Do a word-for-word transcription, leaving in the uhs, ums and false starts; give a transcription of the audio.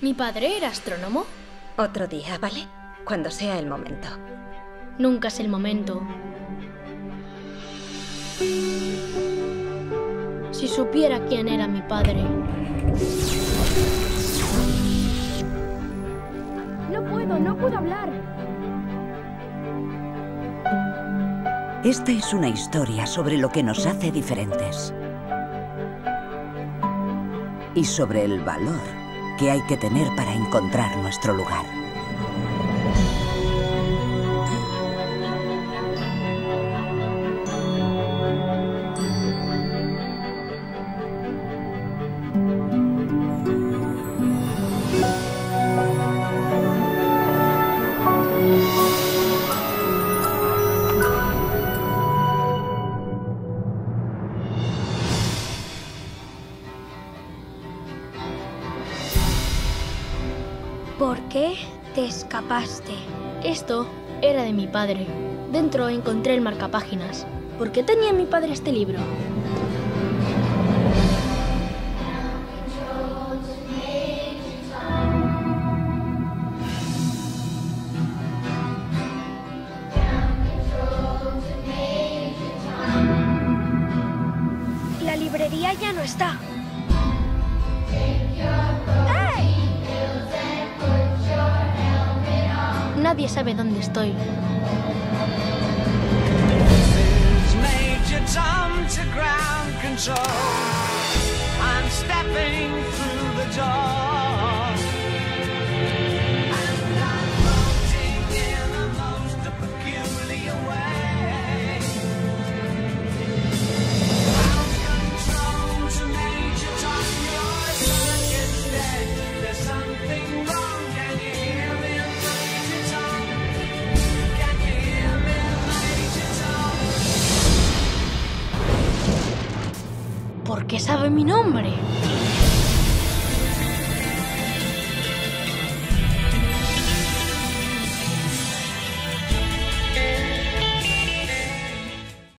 ¿Mi padre era astrónomo? Otro día, ¿vale? Cuando sea el momento. Nunca es el momento. Si supiera quién era mi padre... No puedo, no puedo hablar. Esta es una historia sobre lo que nos hace diferentes. Y sobre el valor que hay que tener para encontrar nuestro lugar. ¿Por qué te escapaste? Esto era de mi padre. Dentro encontré el marcapáginas. ¿Por qué tenía mi padre este libro? La librería ya no está. Nadie sabe dónde estoy. ¿Por qué sabe mi nombre?